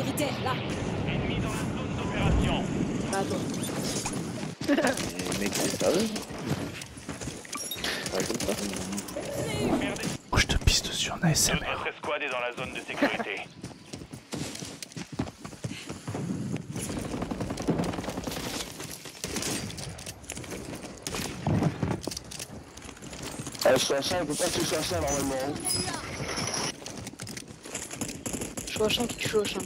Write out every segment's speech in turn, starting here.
priorité, là. Ennemi dans la zone d'opération. Attends. Mec, c'est sérieux? Ouais, comme ça. Oh, je te pisse dessus en ASMR. Notre escouade est dans la zone de sécurité. Ah, je suis à 5, il ne faut pas que tu sois à 5 normalement. Je suis à 5 et tu joues à 5.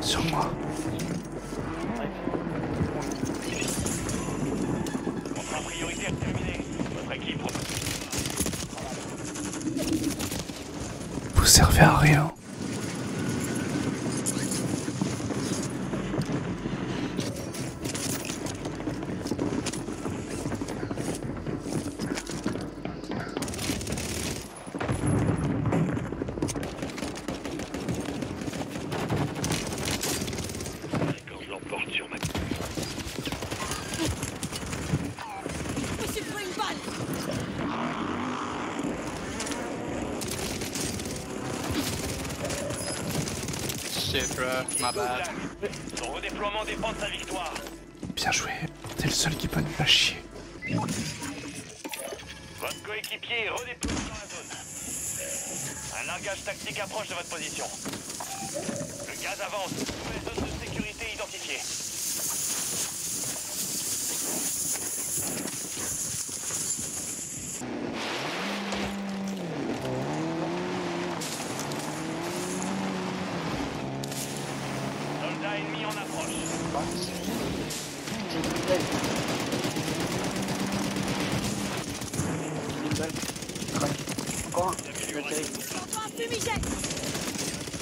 Sur moi. Contrat prioritaire terminé. Votre équipe. Vous servez à rien. Son redéploiement dépend de sa victoire. Bien joué, t'es le seul qui peut nous la chier. Votre coéquipier est redéployé dans la zone. Un largage tactique approche de votre position. Le gaz avance, nouvelle zone de sécurité identifiée.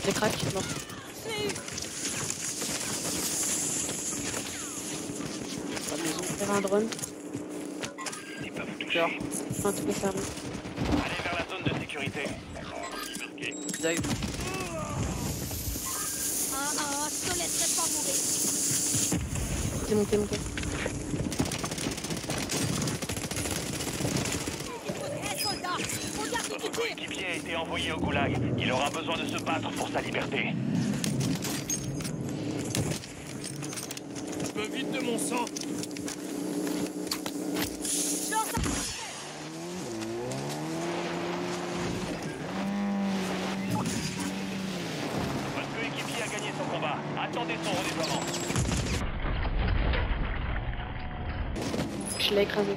Les cracks, non. Faire un drone. Genre, un truc fermé. Allez vers la zone de sécurité. Dive. Ah, je te laisserai pas mourir. T'es monté, monté. Notre coéquipier a été envoyé au goulag. Il aura besoin de se battre pour sa liberté. Je peux vite de mon sang. Votre coéquipier a gagné son combat. Attendez son redéploiement. Je l'ai écrasé.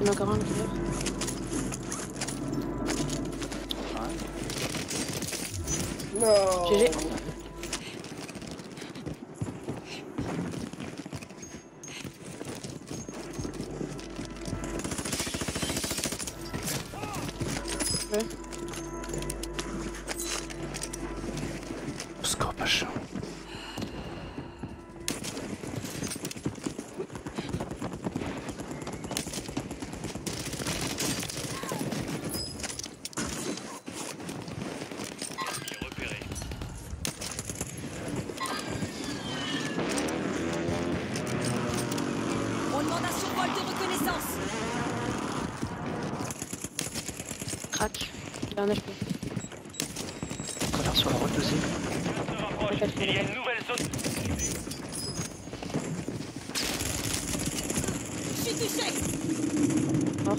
Il y en a encore un qui meurt. Non. GG. Ouais. Score pas chaud. crack. Il a un HP. Connard sur la route aussi. Il y a une nouvelle zone. Je suis touché. Mort.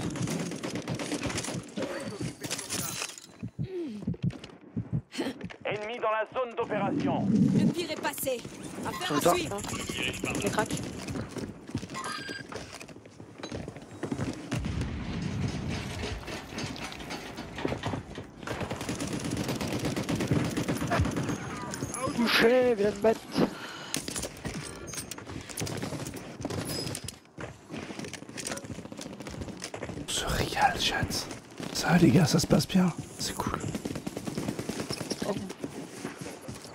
Ennemi dans la zone d'opération. Le pire est passé. Affaire à suivre. Je crack. Touché, viens de battre. On se régale, chat. Ça, les gars, ça se passe bien. C'est cool. Oh.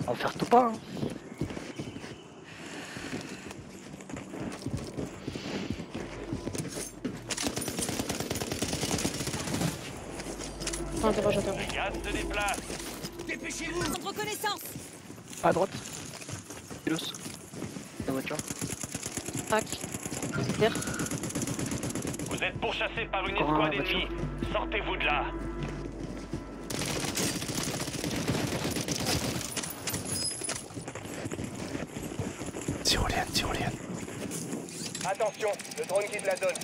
On va faire tout pas. Hein. J'interroge. Les gaz se déplacent. Dépêchez-vous. En reconnaissance. À droite. Pilos. La voiture. Hack. Terre. Vous êtes pourchassés par une escouade ennemie. Sortez-vous de là. Tyrolienne, tyrolienne. Attention, le drone quitte la zone.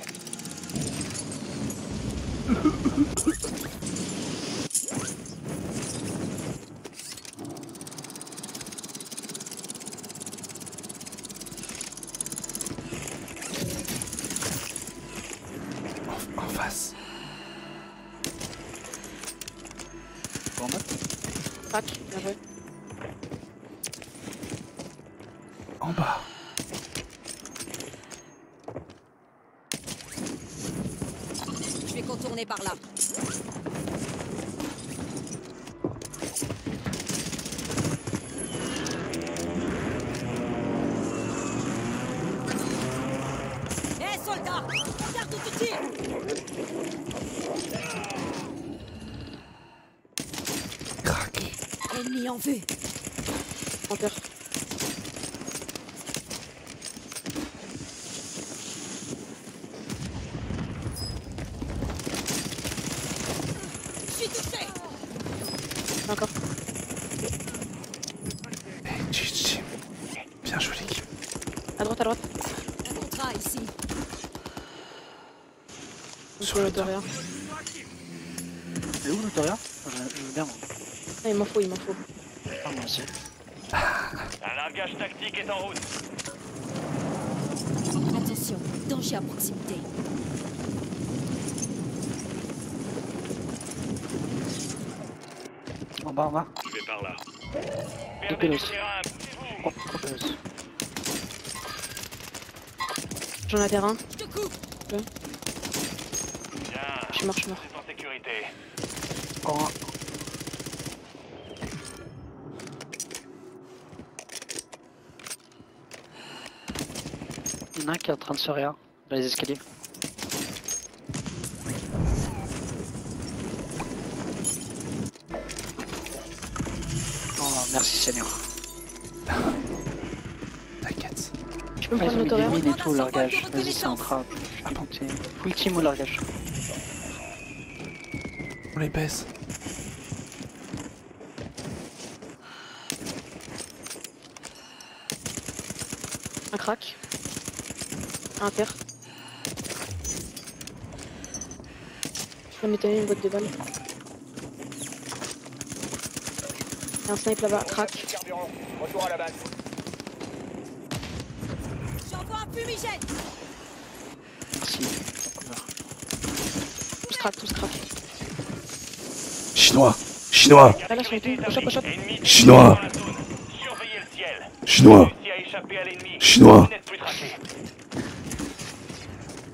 En bas. Je vais contourner par là. Hé, soldat, regarde où tu tires. Crac. Ennemi en vue. En terre. Encore. Hey, GG. Bien joué l'équipe. À droite, à droite. Un contrat ici. Sur le terrier. Il est où le terrier? Je veux bien. Ah, il m'en faut. Ah, moi aussi. Un largage tactique est en route. Attention, danger à proximité. En bas, en bas. Je vais par là. Deux pélos. Trois pélos. J'en avais un. Deux. Je suis mort. En sécurité. Encore un. Il y en a un qui est en train de se réa dans les escaliers. Merci Seigneur. T'inquiète. Je peux prendre l'autorien et tout au largage. Vas-y, c'est un crap. Full team au largage. On les baisse. Un crack. Un terre. Je vais m'étonner une boîte de balles. Un snipe là-bas, crack. Retour à la base. J'envoie un fumigène. Merci. Tous crack. Chinois. Ah là, Chinois.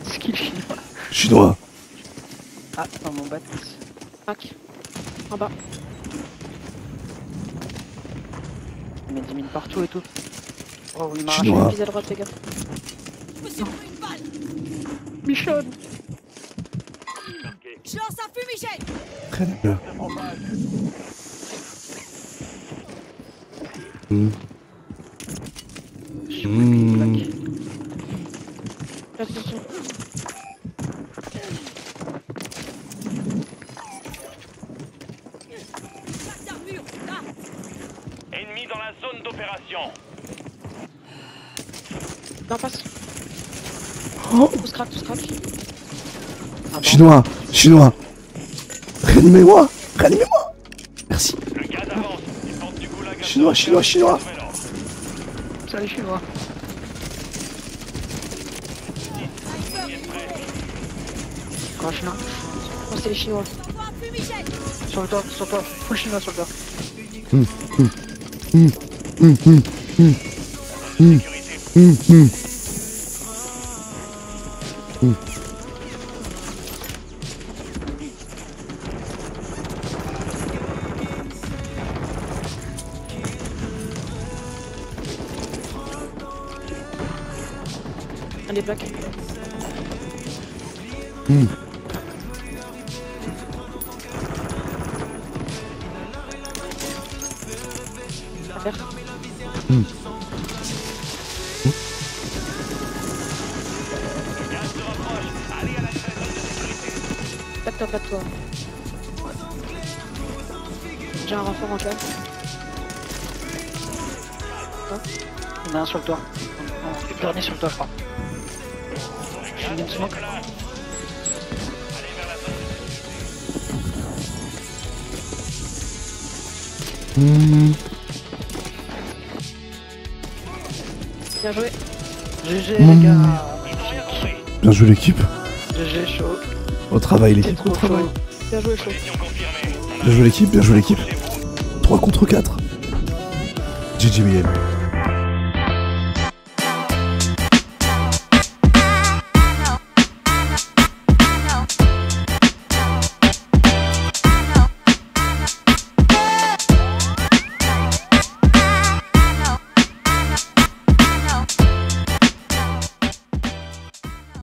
C'est qui le Chinois. Ah, dans mon bat. Crack. En bas. Il met 10 000 partout et tout. Oh, il m'a arraché une piste à droite, les gars. Je me suis pris une balle. Michonne. Je lance un fumigène. Très bien. zone d'opération. Non, passe. Oh, on se craque, on se craque. Ah, chinois, chinois. Réanimez-moi, réanimez-moi. Merci. Le gaz avance. Il porte du coup la gaz. Chinois, chinois, chinois. Salut, chinois. Quoi, chinois? Oh, c'est les chinois. Sur toi, faut le chinois sur le dos. Allez, plaque. Pas de toi. J'ai un renfort en calme. Il y en a un sur le toit. Le dernier sur le toit, je crois. Je suis bien smoke. Bien joué. GG les gars. Bien joué l'équipe. GG chaud. Au travail l'équipe, au travail. Bien joué, chaud. Bien joué l'équipe, bien joué l'équipe. 3 contre 4. GG BM.